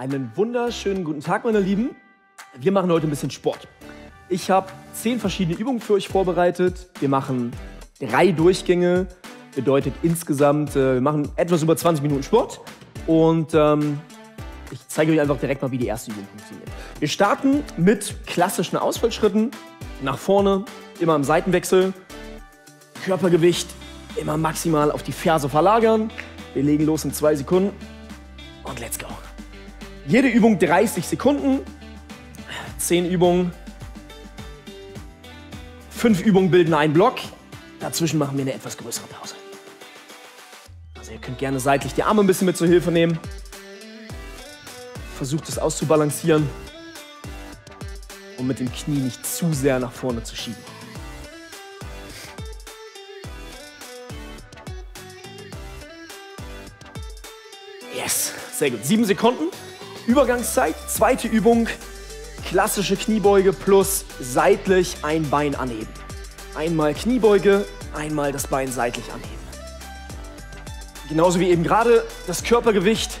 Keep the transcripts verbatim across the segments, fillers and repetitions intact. Einen wunderschönen guten Tag, meine Lieben. Wir machen heute ein bisschen Sport. Ich habe zehn verschiedene Übungen für euch vorbereitet. Wir machen drei Durchgänge, bedeutet insgesamt, wir machen etwas über zwanzig Minuten Sport. Und ähm, ich zeige euch einfach direkt mal, wie die erste Übung funktioniert. Wir starten mit klassischen Ausfallschritten. Nach vorne, immer im Seitenwechsel. Körpergewicht immer maximal auf die Ferse verlagern. Wir legen los in zwei Sekunden und let's go. Jede Übung dreißig Sekunden, zehn Übungen, fünf Übungen bilden einen Block. Dazwischen machen wir eine etwas größere Pause. Also ihr könnt gerne seitlich die Arme ein bisschen mit zur Hilfe nehmen. Versucht es auszubalancieren und mit dem Knie nicht zu sehr nach vorne zu schieben. Yes, sehr gut. Sieben Sekunden. Übergangszeit. Zweite Übung. Klassische Kniebeuge plus seitlich ein Bein anheben. Einmal Kniebeuge, einmal das Bein seitlich anheben. Genauso wie eben gerade das Körpergewicht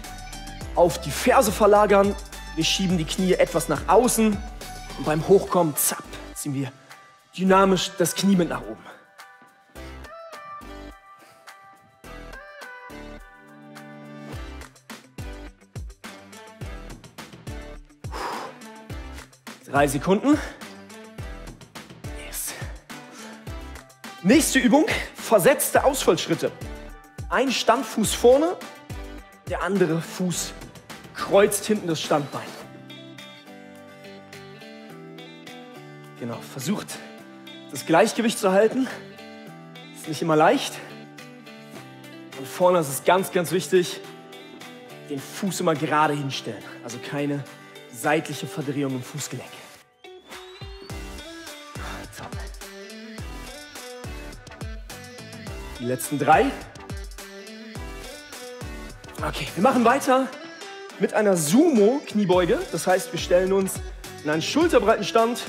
auf die Ferse verlagern. Wir schieben die Knie etwas nach außen und beim Hochkommen, zapp, ziehen wir dynamisch das Knie mit nach oben. Drei Sekunden. Yes. Nächste Übung, versetzte Ausfallschritte. Ein Standfuß vorne, der andere Fuß kreuzt hinten das Standbein. Genau, versucht das Gleichgewicht zu halten. Ist nicht immer leicht. Und vorne ist es ganz, ganz wichtig, den Fuß immer gerade hinstellen. Also keine seitliche Verdrehung im Fußgelenk. Top. Die letzten drei. Okay, wir machen weiter mit einer Sumo-Kniebeuge. Das heißt, wir stellen uns in einen schulterbreiten Stand,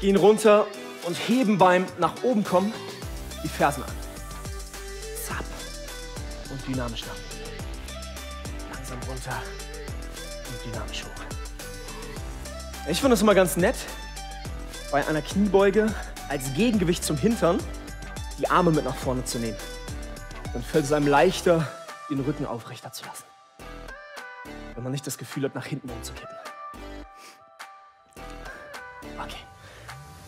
gehen runter und heben beim nach oben kommen die Fersen an. Zap. Und dynamisch nach. Langsam runter und dynamisch hoch. Ich finde das immer ganz nett, bei einer Kniebeuge als Gegengewicht zum Hintern die Arme mit nach vorne zu nehmen. Dann fällt es einem leichter, den Rücken aufrechter zu lassen. Wenn man nicht das Gefühl hat, nach hinten umzukippen. Okay.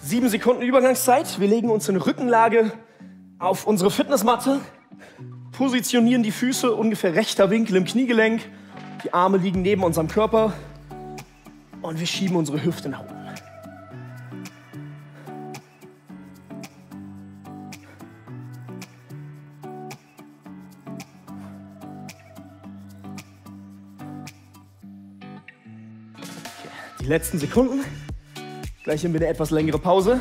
Sieben Sekunden Übergangszeit. Wir legen uns in Rückenlage auf unsere Fitnessmatte, positionieren die Füße ungefähr rechter Winkel im Kniegelenk. Die Arme liegen neben unserem Körper. Und wir schieben unsere Hüfte nach oben. Okay, die letzten Sekunden. Gleich haben wir eine etwas längere Pause.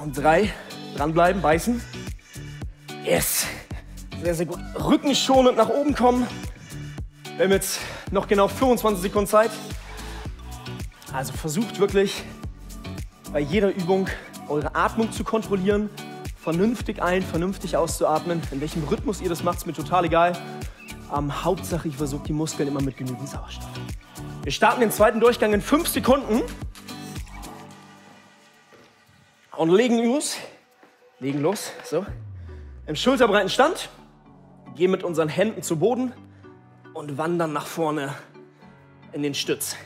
Und drei. Dranbleiben, beißen. Yes. Sehr, sehr gut. Rückenschonend nach oben kommen. Wir haben jetzt noch genau fünfundzwanzig Sekunden Zeit. Also versucht wirklich bei jeder Übung eure Atmung zu kontrollieren. Vernünftig ein, vernünftig auszuatmen. In welchem Rhythmus ihr das macht, ist mir total egal. Ähm, Hauptsache, ich versuche die Muskeln immer mit genügend Sauerstoff. Wir starten den zweiten Durchgang in fünf Sekunden. Und legen los. Legen los. So. Im schulterbreiten Stand. Gehen mit unseren Händen zu Boden. Und wandern nach vorne in den Stütz.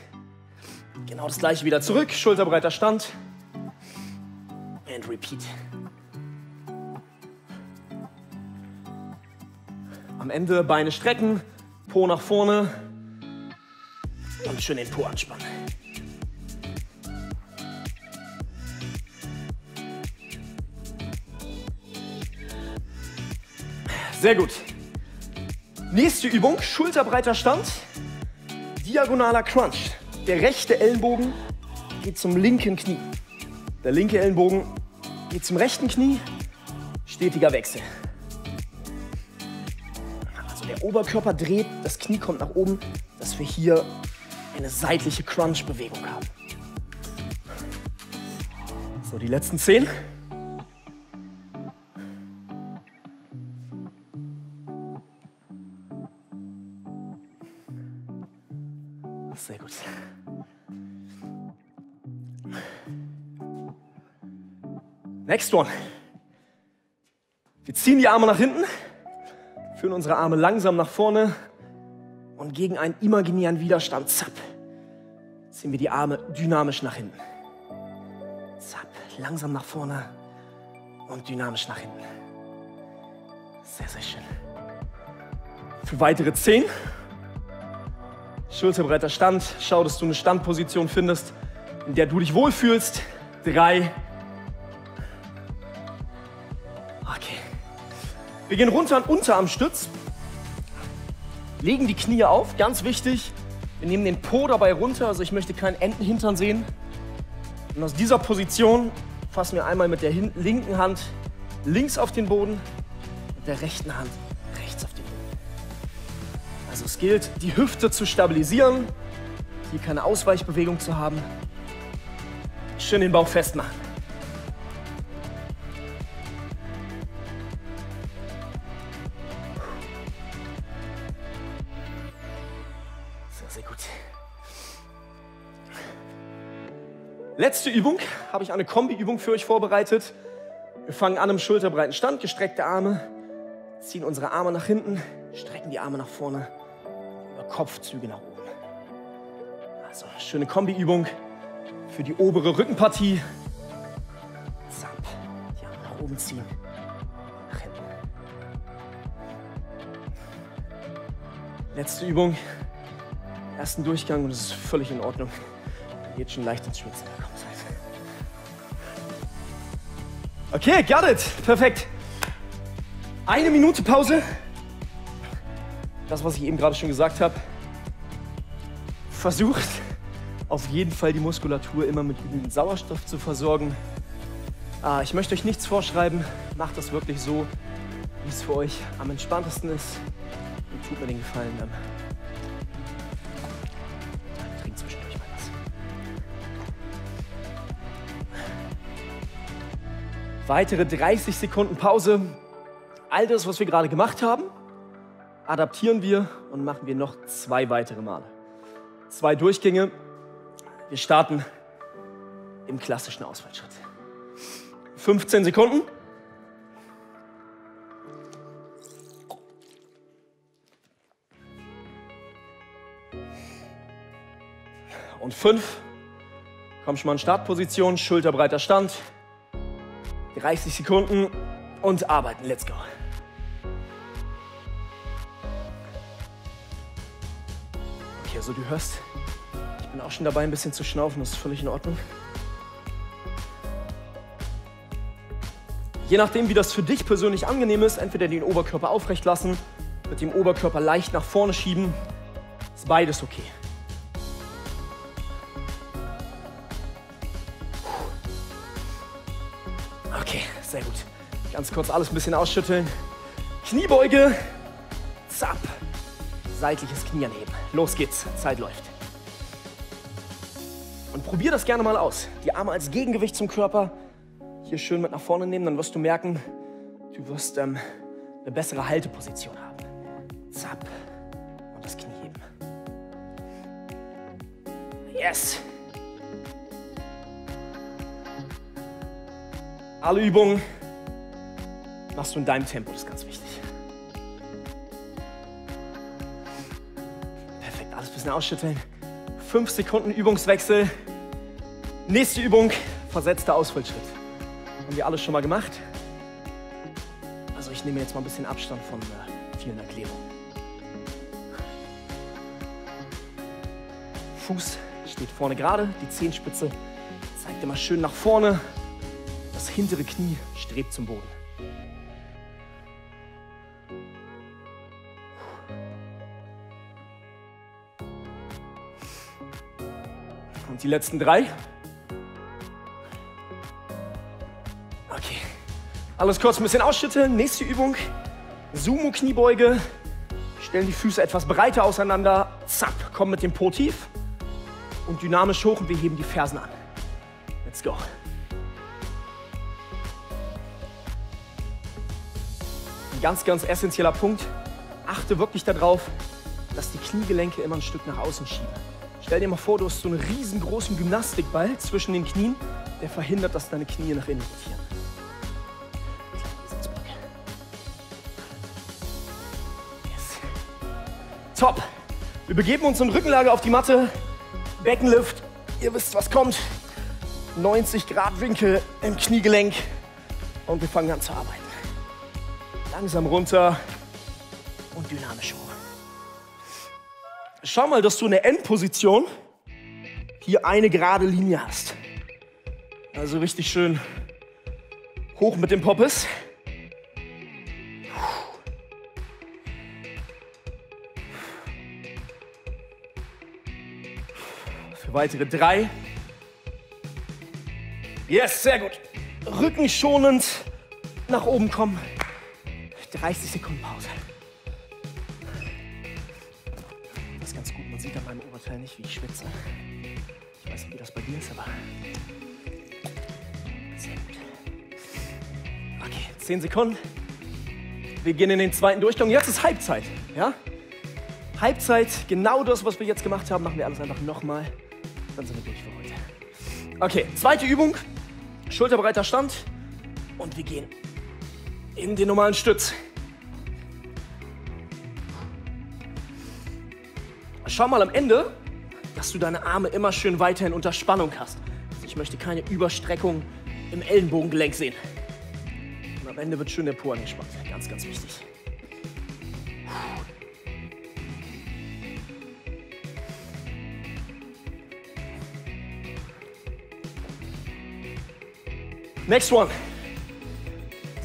Genau das gleiche wieder zurück. Schulterbreiter Stand. And repeat. Am Ende Beine strecken, Po nach vorne und schön den Po anspannen. Sehr gut. Nächste Übung, schulterbreiter Stand, diagonaler Crunch. Der rechte Ellenbogen geht zum linken Knie. Der linke Ellenbogen geht zum rechten Knie, stetiger Wechsel. Also der Oberkörper dreht, das Knie kommt nach oben, dass wir hier eine seitliche Crunch-Bewegung haben. So, die letzten zehn. Sehr gut. Next one. Wir ziehen die Arme nach hinten, führen unsere Arme langsam nach vorne und gegen einen imaginären Widerstand, zapp, ziehen wir die Arme dynamisch nach hinten. Zapp, langsam nach vorne und dynamisch nach hinten. Sehr, sehr schön. Für weitere zehn. Schulterbreiter Stand. Schau, dass du eine Standposition findest, in der du dich wohlfühlst. Drei. Okay. Wir gehen runter an Unterarmstütz. Legen die Knie auf, ganz wichtig. Wir nehmen den Po dabei runter, also ich möchte keinen Entenhintern sehen. Und aus dieser Position fassen wir einmal mit der linken Hand links auf den Boden, mit der rechten Hand rechts auf den Boden. Also es gilt, die Hüfte zu stabilisieren, hier keine Ausweichbewegung zu haben. Schön den Bauch festmachen. Sehr, sehr gut. Letzte Übung, habe ich eine Kombi-Übung für euch vorbereitet. Wir fangen an im schulterbreiten Stand, gestreckte Arme, ziehen unsere Arme nach hinten, strecken die Arme nach vorne, über Kopfzüge nach oben. Also, schöne Kombi-Übung für die obere Rückenpartie. Zapp, die Arme nach oben ziehen, nach hinten. Letzte Übung, ersten Durchgang und es ist völlig in Ordnung. Jetzt schon leicht ins Schwitzen gekommen seid. Okay, got it. Perfekt. Eine Minute Pause. Das, was ich eben gerade schon gesagt habe. Versucht auf jeden Fall die Muskulatur immer mit genügend Sauerstoff zu versorgen. Ah, ich möchte euch nichts vorschreiben. Macht das wirklich so, wie es für euch am entspanntesten ist. Und tut mir den Gefallen dann. Weitere dreißig Sekunden Pause. All das, was wir gerade gemacht haben, adaptieren wir und machen wir noch zwei weitere Male. Zwei Durchgänge. Wir starten im klassischen Ausfallschritt. fünfzehn Sekunden. Und fünf. Komm schon mal in Startposition, schulterbreiter Stand. dreißig Sekunden und arbeiten. Let's go. Okay, also du hörst, ich bin auch schon dabei, ein bisschen zu schnaufen. Das ist völlig in Ordnung. Je nachdem, wie das für dich persönlich angenehm ist, entweder den Oberkörper aufrecht lassen, mit dem Oberkörper leicht nach vorne schieben. Ist beides okay. Sehr gut. Ganz kurz alles ein bisschen ausschütteln. Kniebeuge. Zapp. Seitliches Knie anheben. Los geht's. Zeit läuft. Und probier das gerne mal aus. Die Arme als Gegengewicht zum Körper. Hier schön mit nach vorne nehmen. Dann wirst du merken, du wirst ähm, eine bessere Halteposition haben. Zapp. Und das Knie heben. Yes. Alle Übungen machst du in deinem Tempo, das ist ganz wichtig. Perfekt, alles ein bisschen ausschütteln. Fünf Sekunden Übungswechsel. Nächste Übung, versetzter Ausfallschritt. Haben wir alles schon mal gemacht. Also ich nehme jetzt mal ein bisschen Abstand von äh, vielen Erklärungen. Fuß steht vorne gerade, die Zehenspitze zeigt immer schön nach vorne. Das hintere Knie strebt zum Boden. Und die letzten drei. Okay. Alles kurz ein bisschen ausschütteln. Nächste Übung. Sumo-Kniebeuge. Stellen die Füße etwas breiter auseinander. Zapp. Komm mit dem Po tief. Und dynamisch hoch und wir heben die Fersen an. Let's go. Ganz, ganz essentieller Punkt. Achte wirklich darauf, dass die Kniegelenke immer ein Stück nach außen schieben. Stell dir mal vor, du hast so einen riesengroßen Gymnastikball zwischen den Knien, der verhindert, dass deine Knie nach innen rotieren. Yes. Top. Wir begeben uns in Rückenlage auf die Matte. Beckenlift. Ihr wisst, was kommt. neunzig Grad Winkel im Kniegelenk. Und wir fangen an zu arbeiten. Langsam runter und dynamisch hoch. Schau mal, dass du in der Endposition hier eine gerade Linie hast. Also richtig schön hoch mit dem Poppes. Für weitere drei. Yes, sehr gut. Rückenschonend nach oben kommen. dreißig Sekunden Pause. Das ist ganz gut, man sieht an meinem Oberteil nicht, wie ich schwitze. Ich weiß nicht, wie das bei dir ist, aber... Sehr gut. Okay, zehn Sekunden. Wir gehen in den zweiten Durchgang. Jetzt ist Halbzeit, ja? Halbzeit, genau das, was wir jetzt gemacht haben, machen wir alles einfach nochmal. Dann sind wir durch für heute. Okay, zweite Übung. Schulterbreiter Stand. Und wir gehen in den normalen Stütz. Schau mal am Ende, dass du deine Arme immer schön weiterhin unter Spannung hast. Also ich möchte keine Überstreckung im Ellenbogengelenk sehen. Und am Ende wird schön der Po angespannt. Ganz, ganz wichtig. Next one.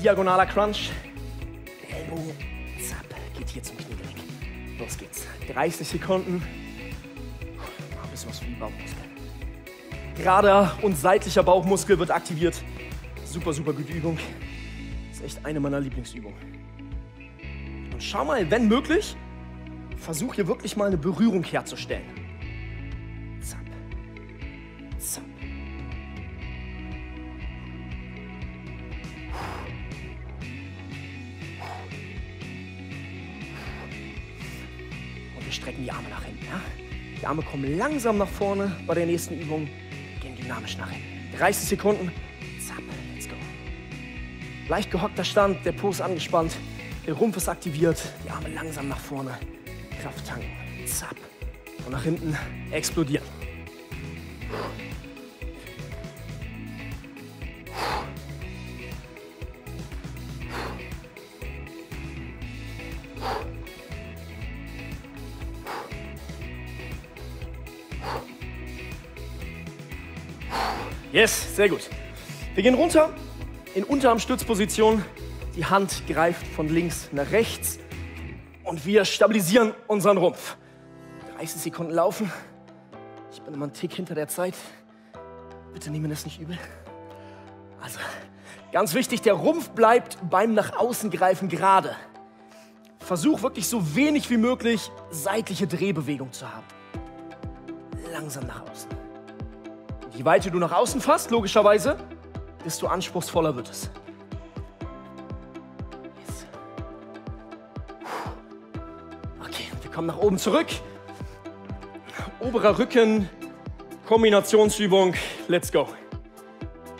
Diagonaler Crunch. Der Ellbogen, zapp, geht hier zum Kniegelenk. Los geht's. dreißig Sekunden. Mal ein bisschen was für die Bauchmuskeln. Gerader und seitlicher Bauchmuskel wird aktiviert. Super, super gute Übung. Ist echt eine meiner Lieblingsübungen. Und schau mal, wenn möglich, versuch hier wirklich mal eine Berührung herzustellen. Zapp, zapp. Strecken die Arme nach hinten. Ja? Die Arme kommen langsam nach vorne bei der nächsten Übung. Gehen dynamisch nach hinten. dreißig Sekunden. Zapp, let's go. Leicht gehockter Stand, der Po ist angespannt, der Rumpf ist aktiviert, die Arme langsam nach vorne. Kraft tanken. Zapp. Und nach hinten explodieren. Yes, sehr gut. Wir gehen runter in Unterarmstützposition. Die Hand greift von links nach rechts und wir stabilisieren unseren Rumpf. dreißig Sekunden laufen. Ich bin immer einen Tick hinter der Zeit. Bitte nehmt mir das nicht übel. Also, ganz wichtig, der Rumpf bleibt beim nach außen greifen gerade. Versuch wirklich so wenig wie möglich seitliche Drehbewegung zu haben. Langsam nach außen. Je weiter du nach außen fasst, logischerweise, desto anspruchsvoller wird es. Yes. Okay, wir kommen nach oben zurück. Oberer Rücken, Kombinationsübung, let's go.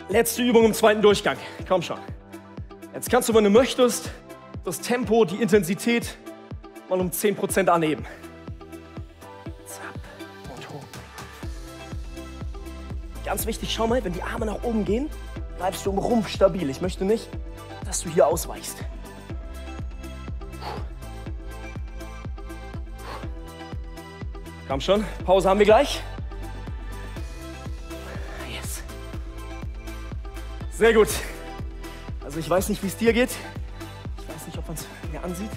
Letzte Übung im zweiten Durchgang, komm schon. Jetzt kannst du, wenn du möchtest, das Tempo, die Intensität mal um zehn Prozent anheben. Ganz wichtig, schau mal, wenn die Arme nach oben gehen, bleibst du im Rumpf stabil. Ich möchte nicht, dass du hier ausweichst. Komm schon, Pause haben wir gleich. Yes. Sehr gut. Also ich weiß nicht, wie es dir geht. Ich weiß nicht, ob man es mir ansieht.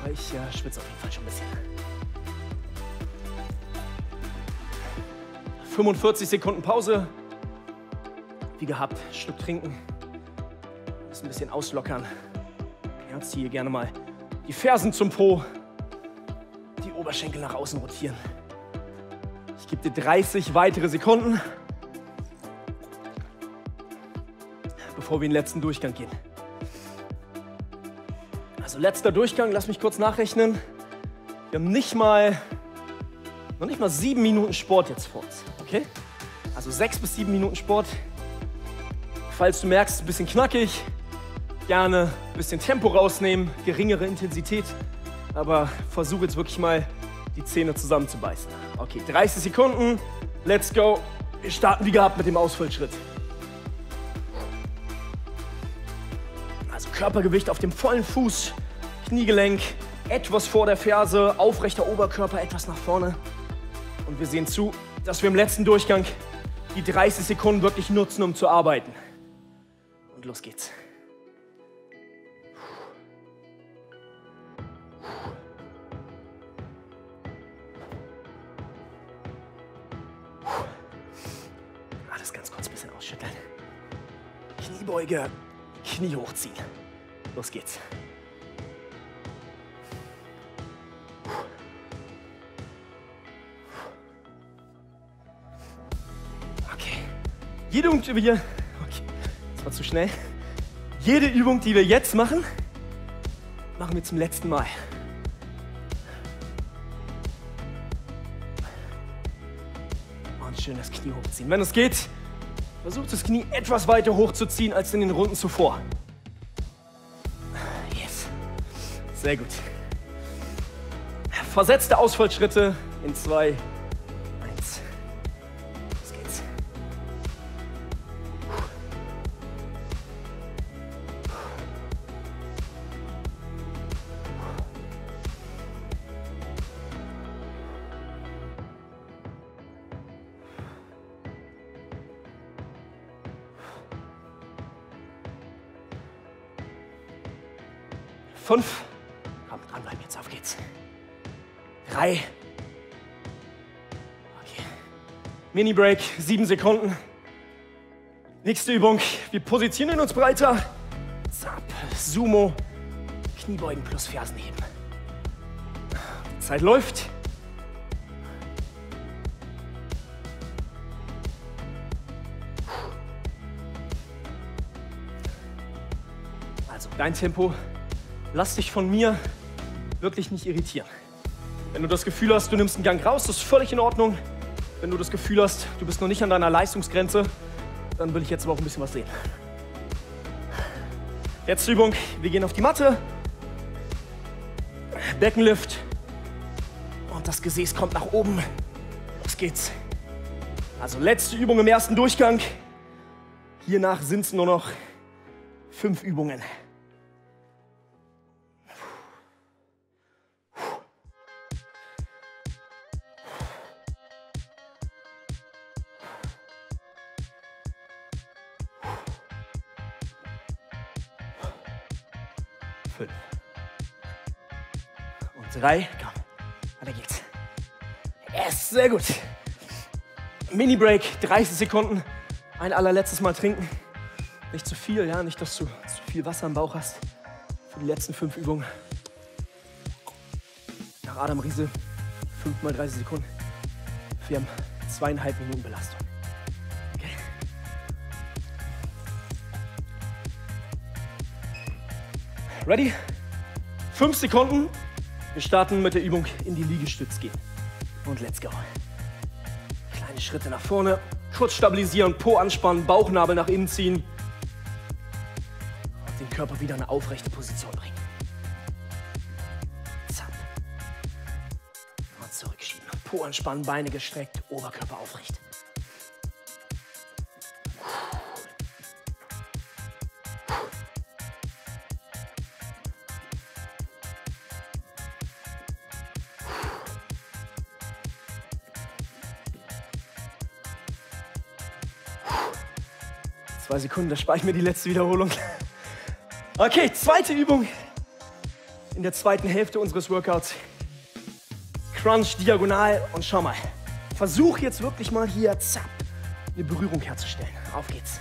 Aber ich äh, schwitze auf jeden Fall schon ein bisschen. fünfundvierzig Sekunden Pause. Wie gehabt, ein Stück trinken. Das ein bisschen auslockern. Ja, ziehe gerne mal die Fersen zum Po. Die Oberschenkel nach außen rotieren. Ich gebe dir dreißig weitere Sekunden. Bevor wir in den letzten Durchgang gehen. Also letzter Durchgang, lass mich kurz nachrechnen. Wir haben nicht mal noch nicht mal sieben Minuten Sport jetzt vor uns, okay? Also sechs bis sieben Minuten Sport. Falls du merkst, ein bisschen knackig, gerne ein bisschen Tempo rausnehmen, geringere Intensität, aber versuch jetzt wirklich mal, die Zähne zusammenzubeißen. Okay, dreißig Sekunden, let's go. Wir starten wie gehabt mit dem Ausfallschritt. Also Körpergewicht auf dem vollen Fuß, Kniegelenk, etwas vor der Ferse, aufrechter Oberkörper etwas nach vorne. Und wir sehen zu, dass wir im letzten Durchgang die dreißig Sekunden wirklich nutzen, um zu arbeiten. Und los geht's. Alles ganz kurz ein bisschen ausschütteln. Kniebeuge, Knie hochziehen. Los geht's. Jede Übung, die wir hier, okay, das war zu schnell. Jede Übung, die wir jetzt machen, machen wir zum letzten Mal. Und schön das Knie hochziehen. Wenn es geht, versucht das Knie etwas weiter hochzuziehen als in den Runden zuvor. Yes, sehr gut. Versetzte Ausfallschritte in zwei. Fünf. Komm, dranbleiben jetzt, auf geht's. Drei. Okay. Mini-Break, sieben Sekunden. Nächste Übung, wir positionieren uns breiter. Zap, Sumo, Kniebeugen plus Fersen heben. Die Zeit läuft. Also, dein Tempo. Lass dich von mir wirklich nicht irritieren. Wenn du das Gefühl hast, du nimmst einen Gang raus, das ist völlig in Ordnung. Wenn du das Gefühl hast, du bist noch nicht an deiner Leistungsgrenze, dann will ich jetzt aber auch ein bisschen was sehen. Letzte Übung, wir gehen auf die Matte. Beckenlift. Und das Gesäß kommt nach oben. Los geht's. Also letzte Übung im ersten Durchgang. Hiernach sind es nur noch fünf Übungen. Fünf. Und drei. Komm. Weiter geht's. Yes, sehr gut. Mini-Break, dreißig Sekunden. Ein allerletztes Mal trinken. Nicht zu viel, ja, nicht, dass du zu viel Wasser im Bauch hast. Für die letzten fünf Übungen. Nach Adam Riese, fünf mal dreißig Sekunden. Wir haben zweieinhalb Minuten Belastung. Ready? Fünf Sekunden. Wir starten mit der Übung in die Liegestütz gehen. Und let's go. Kleine Schritte nach vorne. Kurz stabilisieren, Po anspannen, Bauchnabel nach innen ziehen. Und den Körper wieder in eine aufrechte Position bringen. Zap. Und zurückschieben. Po anspannen, Beine gestreckt, Oberkörper aufrecht. Zwei Sekunden, da spare ich mir die letzte Wiederholung. Okay, zweite Übung. In der zweiten Hälfte unseres Workouts. Crunch, diagonal und schau mal. Versuch jetzt wirklich mal hier, zapp, eine Berührung herzustellen. Auf geht's.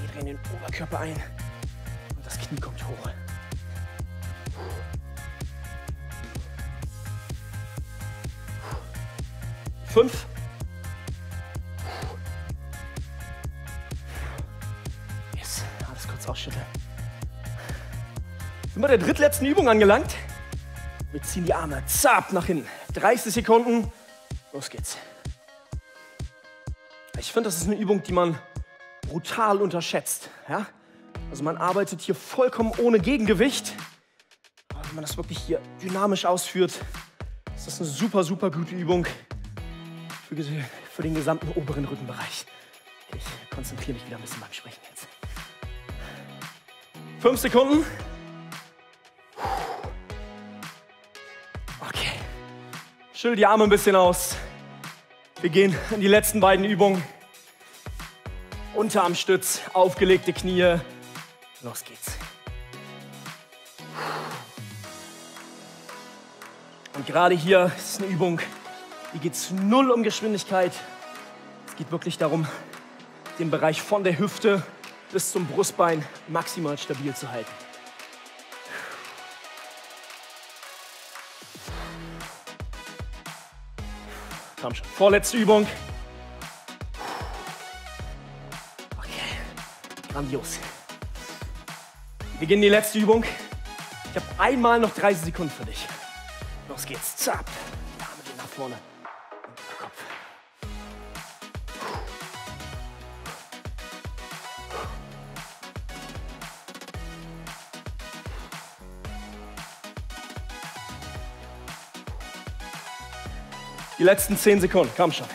Wir drehen den Oberkörper ein und das Knie kommt hoch. Fünf. Ausschütteln. Sind wir der drittletzten Übung angelangt? Wir ziehen die Arme zart nach hinten. dreißig Sekunden, los geht's. Ich finde, das ist eine Übung, die man brutal unterschätzt. Ja? Also man arbeitet hier vollkommen ohne Gegengewicht. Aber wenn man das wirklich hier dynamisch ausführt, ist das eine super, super gute Übung für, für den gesamten oberen Rückenbereich. Ich konzentriere mich wieder ein bisschen beim Sprechen jetzt. Fünf Sekunden. Okay. Schüttel die Arme ein bisschen aus. Wir gehen in die letzten beiden Übungen. Unterarmstütz, aufgelegte Knie. Los geht's. Und gerade hier ist eine Übung, die geht's null um Geschwindigkeit. Es geht wirklich darum, den Bereich von der Hüfte bis zum Brustbein maximal stabil zu halten. Komm schon, vorletzte Übung. Okay, grandios. Wir gehen in die letzte Übung. Ich habe einmal noch dreißig Sekunden für dich. Los geht's, zapp. Die Arme gehen nach vorne. Die letzten zehn Sekunden, komm schon.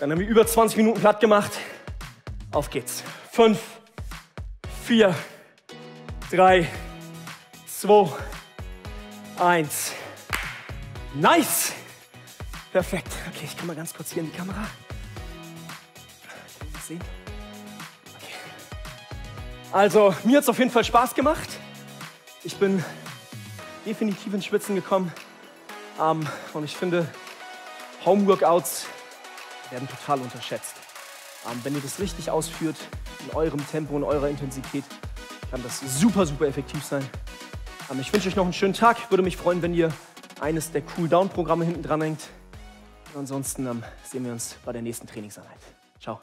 Dann haben wir über zwanzig Minuten platt gemacht. Auf geht's. fünf, vier, drei, zwei, eins. Nice! Perfekt. Okay, ich kann mal ganz kurz hier in die Kamera. Kann man das sehen? Okay. Also, mir hat es auf jeden Fall Spaß gemacht. Ich bin definitiv ins Schwitzen gekommen. Um, und ich finde, Homeworkouts werden total unterschätzt. Um, wenn ihr das richtig ausführt, in eurem Tempo und eurer Intensität, kann das super, super effektiv sein. Um, ich wünsche euch noch einen schönen Tag. Würde mich freuen, wenn ihr eines der Cool-Down-Programme hinten dran hängt. Und ansonsten um, sehen wir uns bei der nächsten Trainingseinheit. Ciao.